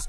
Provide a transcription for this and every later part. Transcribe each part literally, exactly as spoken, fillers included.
My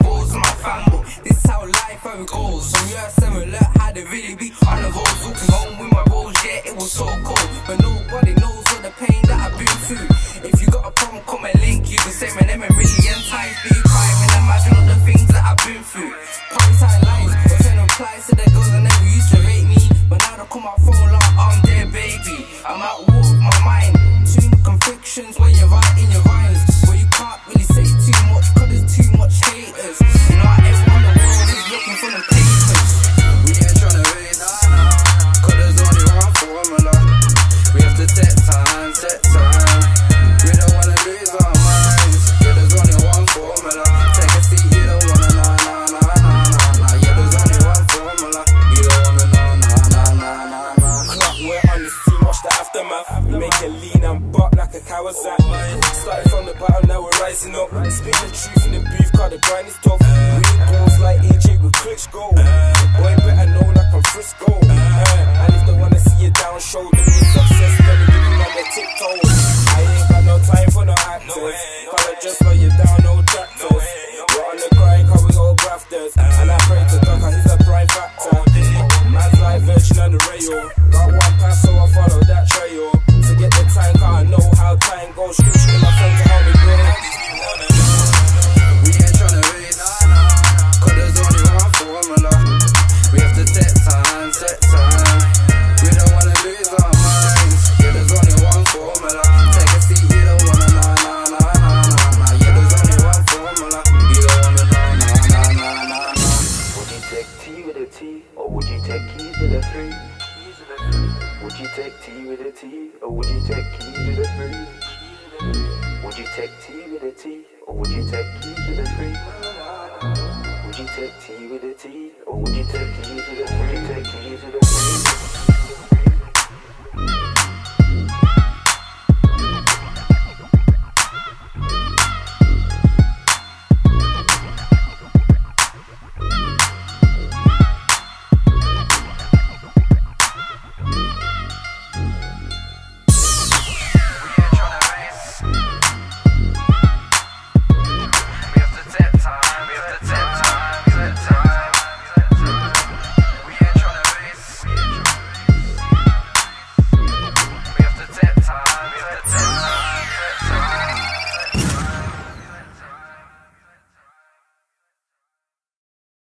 balls and my family, this is how life how it goes. On your seven, look how they really be on the road. Walking home with my bros, yeah, it was so cold. But nobody knows all the pain that I've been through. If you got a problem, come and link. You can say my name and really end times be crying. And imagine all the things that I've been through. Part-time lines, but then applies to the girls that never used to rate me. But now they call my phone like I'm there, baby. I'm at war with my mind. Two convictions when you're right in your rhymes. Well, you can't really say too much, cause there's too much haters. You know how everyone in the world is looking for the papers. We ain't tryna raise our nah, cause there's only one formula. We have to set time, set time. We don't wanna lose our minds. Yeah, there's only one formula. Take a seat, you don't wanna nah, nah, nah, nah, nah, nah. Yeah, there's only one formula. You don't wanna nah, nah, nah, nah, nah, nah, nah. We're on this team, watch the aftermath. We make it lean and buck like a Kawasaki. Started from the bottom, now we're rising up. Speak the truth in the booth, cause the grind is tough. uh, We balls like A J with clutch gold. uh, Boy better know like I'm Frisco. uh, uh, And if they wanna see you down, show them your success. Better give them on their tiptoes. I ain't got no time for no actors. No way, no cause way. I just slow you down, no tractors. No way, no we're on the grind, cause we all grafters. uh, And I pray to God, cause he's a prime factor. Man's like Virgin on the rail. Got one pass, so I follow that trail. To get the time, cause I know how time goes. Would you take tea with a tea, or would you take keys with a free? Would you take tea with a tea, or would you take keys with a free? Would you take tea with a tea, or would you take keys?